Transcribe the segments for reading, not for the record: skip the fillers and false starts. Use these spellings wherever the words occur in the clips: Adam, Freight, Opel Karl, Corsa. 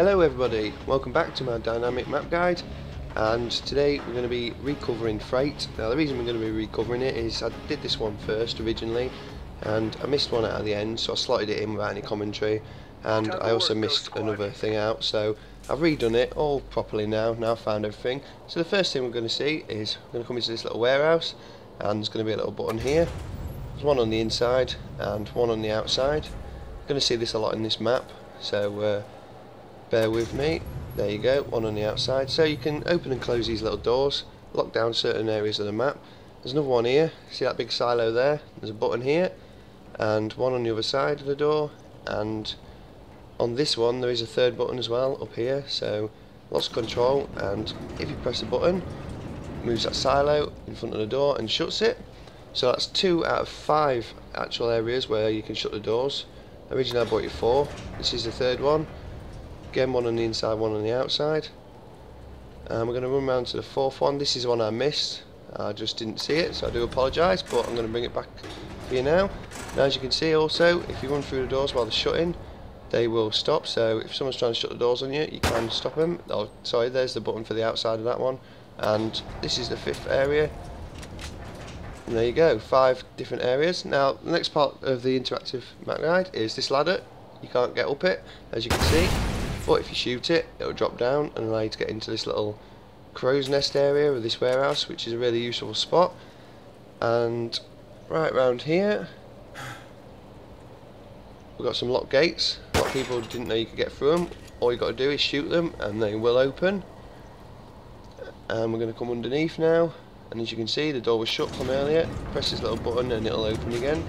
Hello everybody, welcome back to my dynamic map guide, and today we're going to be recovering Freight. Now the reason we're going to be recovering it is I did this one first originally and I missed one out at the end, so I slotted it in without any commentary, and I also missed another thing out, so I've redone it all properly now I've found everything. So the first thing we're going to see is we're going to come into this little warehouse, and there's going to be a little button here. There's one on the inside and one on the outside. You're going to see this a lot in this map, so bear with me. There you go, one on the outside. So you can open and close these little doors, lock down certain areas of the map. There's another one here, see that big silo there? There's a button here, and one on the other side of the door, and on this one there is a third button as well up here, so lots of control, and if you press the button, it moves that silo in front of the door and shuts it. So that's 2 out of 5 actual areas where you can shut the doors. Originally I bought you 4, this is the third one. Again, one on the inside, one on the outside. And we're going to run round to the fourth one. This is one I missed. I just didn't see it, so I do apologise, but I'm going to bring it back for you now. Now, as you can see also, if you run through the doors while they're shutting, they will stop. So if someone's trying to shut the doors on you, you can stop them. Oh, sorry, there's the button for the outside of that one. And this is the fifth area. And there you go, 5 different areas. Now, the next part of the interactive map guide is this ladder. You can't get up it, as you can see. But if you shoot it, it'll drop down and allow you to get into this little crow's nest area of this warehouse, which is a really useful spot. And right round here, we've got some locked gates. A lot of people didn't know you could get through them. All you've got to do is shoot them and they will open. And we're going to come underneath now. And as you can see, the door was shut from earlier. Press this little button and it'll open again.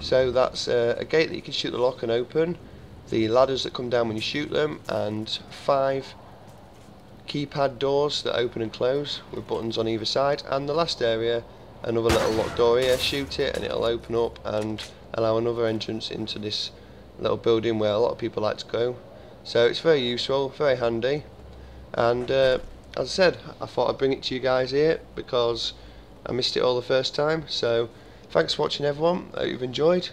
So that's a gate that you can shoot the lock and open. The ladders that come down when you shoot them, and 5 keypad doors that open and close with buttons on either side, and the last area, another little locked door here. Shoot it and it'll open up and allow another entrance into this little building where a lot of people like to go. So it's very useful, very handy, and as I said, I thought I'd bring it to you guys here because I missed it all the first time. So thanks for watching everyone, I hope you've enjoyed,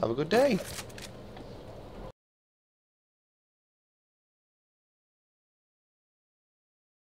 have a good day.